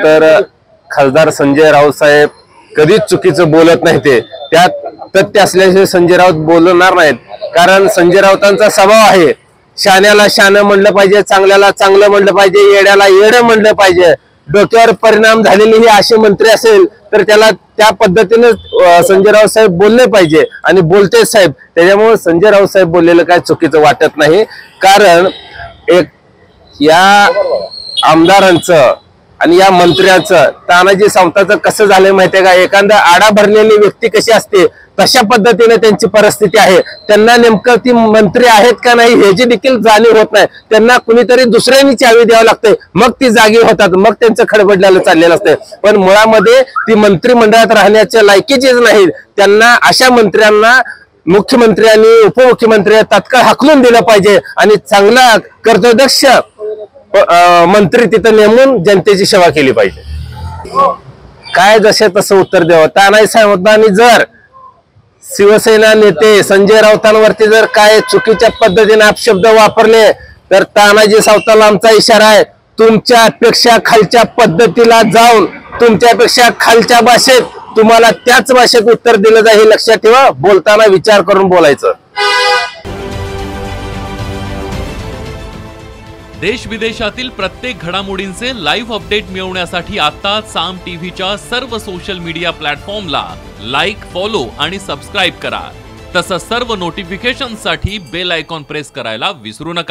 तर खासदार संजय राऊत साहेब कधीच चुकीचं बोलत नाही, ते त्यात तथ्य असल्याशिवाय संजय राऊत बोलणार नाहीत। कारण संजय राऊतांचा स्वभाव आहे शाण्याला शाणं म्हणलं पाहिजे, चांगल्याला चांगलं म्हणलं पाहिजे, येड्याला येडं म्हणलं पाहिजे। डोक्यावर परिणाम झालेले हे असे मंत्री असेल तर त्याला त्या पद्धतीने संजय राऊत साहेब बोलले पाहिजे आणि बोलते साहेब। त्याच्यामुळे संजय राऊत साहेब बोललेलं काय चुकीचं वाटत नाही, कारण एक या आमदारांचं आणि या मंत्र्यांचं तानाजी सावंताचं कसं झाले माहिती आहे का, एखादा आडा भरलेली व्यक्ती कशी असते तशा पद्धतीने त्यांची परिस्थिती आहे। त्यांना नेमकं ती मंत्री आहेत का नाही ह्याची देखील जाणीव होत नाही, त्यांना कुणीतरी दुसऱ्यांनी चावी द्यावी लागते, मग ती जागी होतात, मग त्यांचं खडबडल्याला चाललेलं असतं। पण मुळामध्ये ती मंत्रिमंडळात राहण्याच्या लायकीचीच नाहीत। त्यांना अशा मंत्र्यांना मुख्यमंत्र्यांनी उपमुख्यमंत्र्यांनी तात्काळ हाकलून दिलं पाहिजे आणि चांगला कर्तव्यदक्ष मंत्री तिथे नेमून जनतेची सेवा केली पाहिजे। काय जसे तसं उत्तर द्यावं तानाजी सावंतांनी, जर शिवसेना नेते संजय राऊतांवरती जर काय चुकीच्या पद्धतीने अपशब्द वापरले तर तानाजी सावंतांना आमचा इशारा आहे, तुमच्यापेक्षा खालच्या पद्धतीला जाऊन तुमच्यापेक्षा खालच्या भाषेत तुम्हाला त्याच भाषेत उत्तर दिलं जाईल, हे लक्षात ठेवा। बोलताना विचार करून बोलायचं। देश विदेशातील प्रत्येक घडामोडींचे लाईव्ह अपडेट मिळवण्यासाठी आता साम टीव्हीच्या सर्व सोशल मीडिया प्लॅटफॉर्मला लाईक, फॉलो आणि सबस्क्राईब करा। तसंच सर्व नोटिफिकेशनसाठी बेल आयकॉन प्रेस करायला विसरू नका।